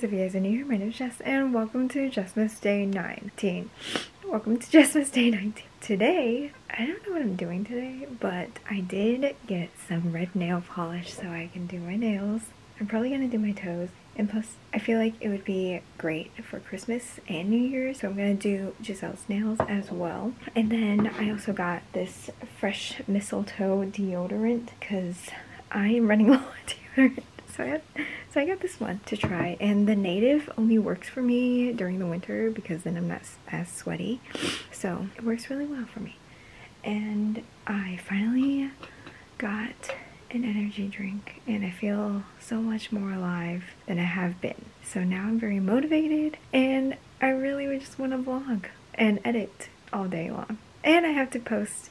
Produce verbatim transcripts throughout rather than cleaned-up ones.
guys, if you guys are new here, my name is Jess and welcome to Jessmas Day nineteen. Welcome to Jessmas Day nineteen. Today, I don't know what I'm doing today, but I did get some red nail polish so I can do my nails. I'm probably gonna do my toes. And plus, I feel like it would be great for Christmas and New Year's, so I'm gonna do Giselle's nails as well. And then I also got this fresh mistletoe deodorant because I am running low on deodorant. So I, had, so I got this one to try, and the native only works for me during the winter because then I'm not as sweaty. So it works really well for me. And I finally got an energy drink and I feel so much more alive than I have been. So now I'm very motivated and I really just want to vlog and edit all day long. And I have to post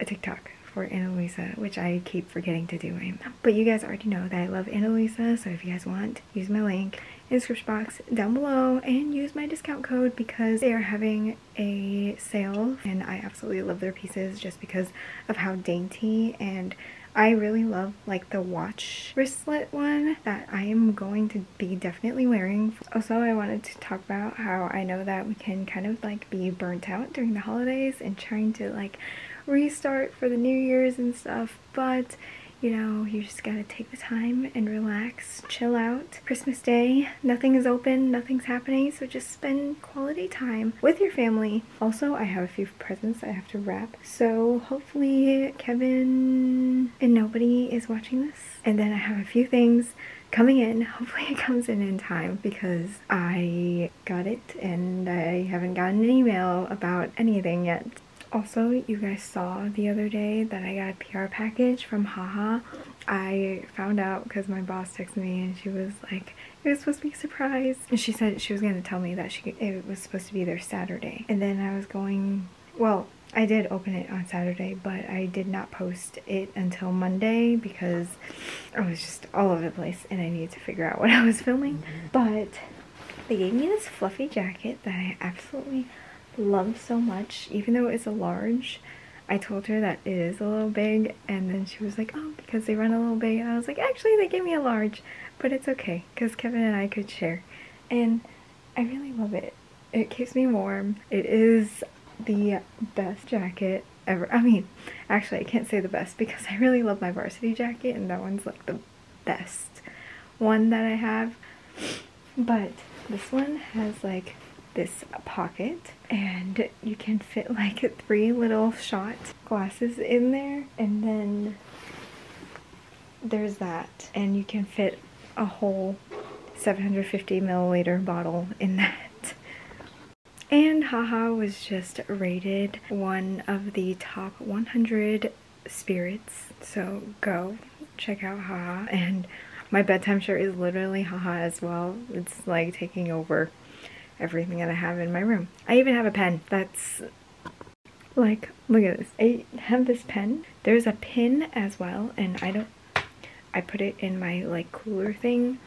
a TikTok for Ana Luisa, which I keep forgetting to do right now. But you guys already know that I love Ana Luisa, so if you guys want, use my link in the description box down below and use my discount code because they are having a sale and I absolutely love their pieces just because of how dainty, and I really love like the watch wristlet one that I am going to be definitely wearing. Also, I wanted to talk about how I know that we can kind of like be burnt out during the holidays and trying to like restart for the New Year's and stuff, but you know, you just gotta take the time and relax, chill out. Christmas Day, nothing is open, nothing's happening, so just spend quality time with your family. Also, I have a few presents I have to wrap, so hopefully Kevin and nobody is watching this. And then I have a few things coming in. Hopefully it comes in in time because I got it and I haven't gotten an email about anything yet. Also, you guys saw the other day that I got a P R package from JAJA. I found out because my boss texted me and she was like, it was supposed to be a surprise. And she said she was going to tell me that she it was supposed to be there Saturday. And then I was going, well, I did open it on Saturday, but I did not post it until Monday because I was just all over the place and I needed to figure out what I was filming. But they gave me this fluffy jacket that I absolutely love so much. Even though it's a large, I told her that it is a little big, and then she was like, oh, because they run a little big. And I was like, actually they gave me a large, but it's okay because Kevin and I could share, and I really love it. It keeps me warm. It is the best jacket ever. I mean, actually I can't say the best because I really love my varsity jacket, and that one's like the best one that I have, but this one has like this pocket and you can fit like three little shot glasses in there, and then there's that, and you can fit a whole seven hundred fifty milliliter bottle in that. And JAJA was just rated one of the top one hundred spirits, so go check out JAJA. And my bedtime shirt is literally JAJA as well. It's like taking over everything that I have in my room. I even have a pen that's like, look at this. I have this pen. There's a pin as well, and I don't, I put it in my like cooler thing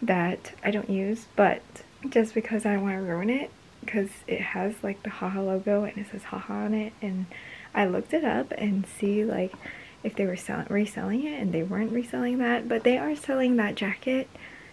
that I don't use, but just because I want to ruin it because it has like the JAJA logo and it says JAJA on it, and I looked it up and see like if they were selling reselling it, and they weren't reselling that, but they are selling that jacket,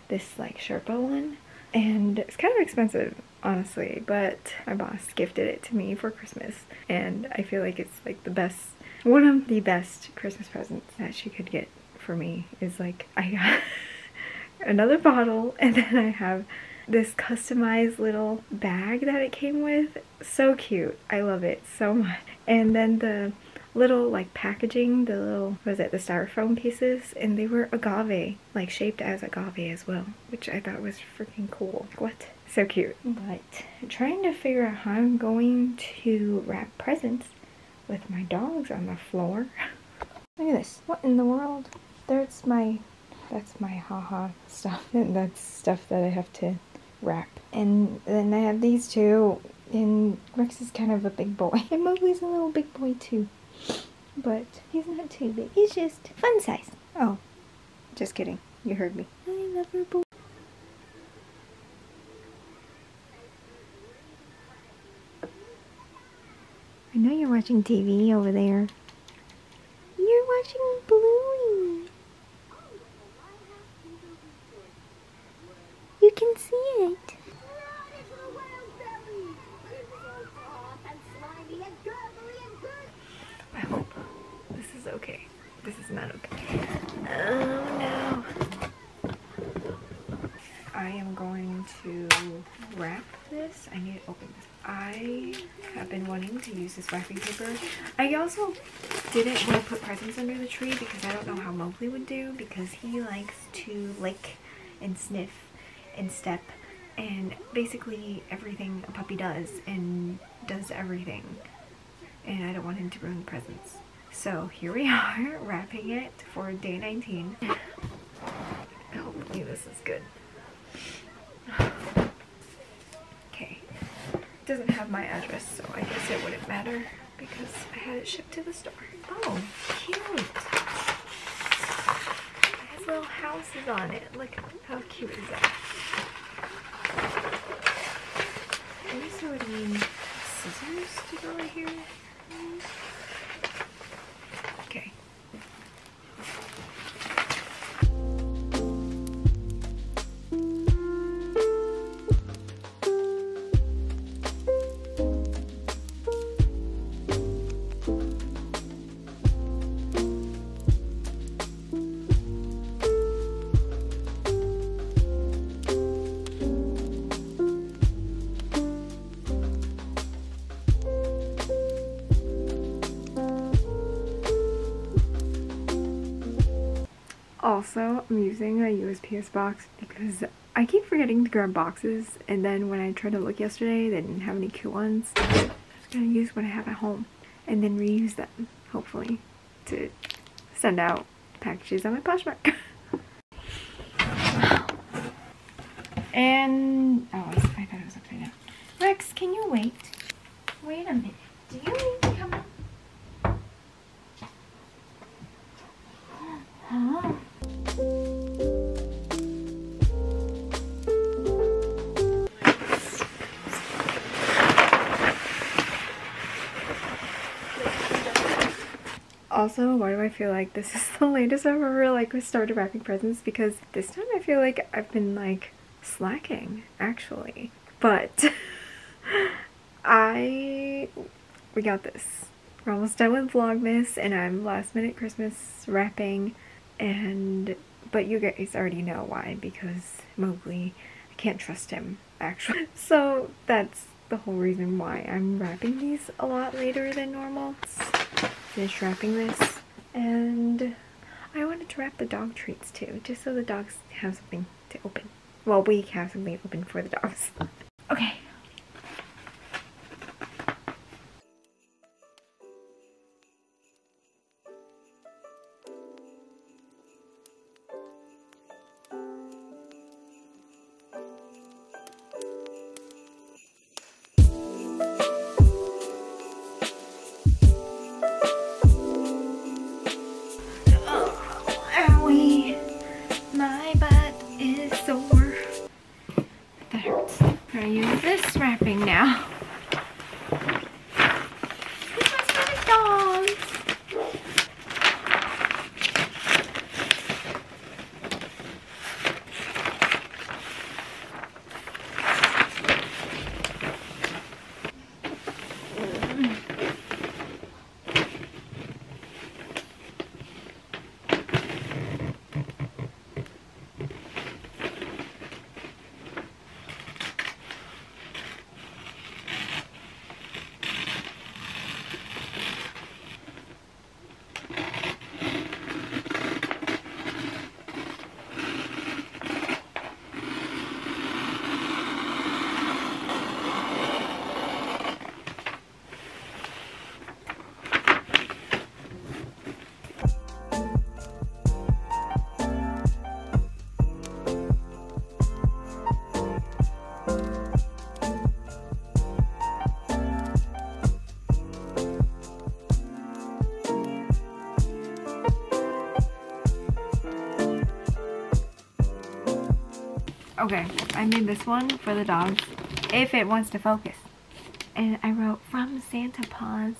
this like Sherpa one. And it's kind of expensive, honestly, but my boss gifted it to me for Christmas, and I feel like it's like the best, one of the best Christmas presents that she could get for me is like, I got another bottle, and then I have this customized little bag that it came with. So cute. I love it so much. And then the little like packaging, the little, what is it, the styrofoam pieces, and they were agave, like shaped as agave as well, which I thought was freaking cool. Like, what? So cute. But I'm trying to figure out how I'm going to wrap presents with my dogs on the floor. Look at this. What in the world? There's my, that's my JAJA stuff, and that's stuff that I have to wrap. And then I have these two, and Rex is kind of a big boy, and Mowgli's a little big boy too. But he's not too big. He's just fun size. Oh, just kidding. You heard me. I love her boy. I know you're watching T V over there. You're watching Bluey. You can this. I need to open this. I have been wanting to use this wrapping paper. I also didn't want to put presents under the tree because I don't know how Mowgli would do, because he likes to lick and sniff and step and basically everything a puppy does, and does everything, and I don't want him to ruin the presents. So here we are, wrapping it for day nineteen. Hopefully this is good. Okay, it doesn't have my address, so I guess it wouldn't matter because I had it shipped to the store. Oh, cute! It has little houses on it. Look, how cute is that? I guess I would need scissors to go right here. Okay. Also, I'm using a U S P S box because I keep forgetting to grab boxes, and then when I tried to look yesterday, they didn't have any cute ones. I'm just gonna use what I have at home and then reuse them, hopefully, to send out packages on my Poshmark. And, oh, I thought it was upside down. Rex, can you wait? Wait a minute. Do you need to come up? Huh? Also, why do I feel like this is the latest I've ever, like, started wrapping presents? Because this time I feel like I've been, like, slacking, actually. But I... we got this. We're almost done with Vlogmas, and I'm last-minute Christmas wrapping, and... but you guys already know why, because Mowgli, I can't trust him, actually. So that's the whole reason why I'm wrapping these a lot later than normal. Finish wrapping this, and I wanted to wrap the dog treats too, just so the dogs have something to open. Well, we have something open for the dogs. Okay. Now, this one's for the dogs. Mm. Okay, I made this one for the dogs, if it wants to focus. And I wrote, from Santa Paws.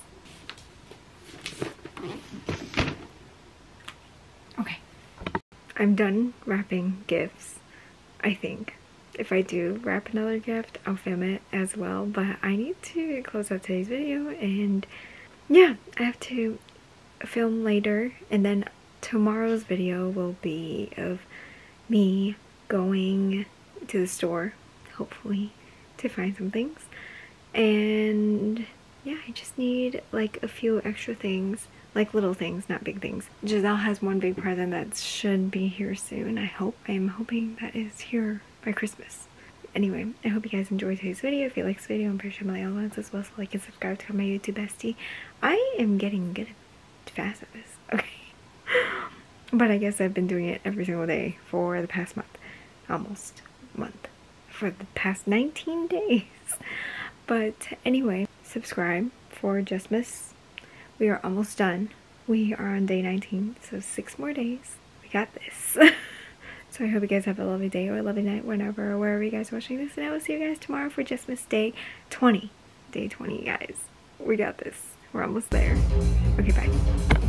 Okay. I'm done wrapping gifts, I think. If I do wrap another gift, I'll film it as well. But I need to close out today's video, and yeah, I have to film later. And then tomorrow's video will be of me going to the store, hopefully, to find some things. And yeah, I just need like a few extra things, like little things, not big things. Giselle has one big present that should be here soon, I hope. I'm hoping that is here by Christmas. Anyway, I hope you guys enjoyed today's video. If you like this video, I'm pretty sure my other ones as well, so like and subscribe to my YouTube bestie. I am getting good at fast at this, okay. But I guess I've been doing it every single day for the past month, almost month, for the past nineteen days. But anyway, subscribe for Jessmas. We are almost done. We are on day nineteen, so six more days. We got this. So I hope you guys have a lovely day or a lovely night whenever or wherever you guys are watching this. And I will see you guys tomorrow for Jessmas Day twenty. Day twenty, guys. We got this. We're almost there. Okay, bye.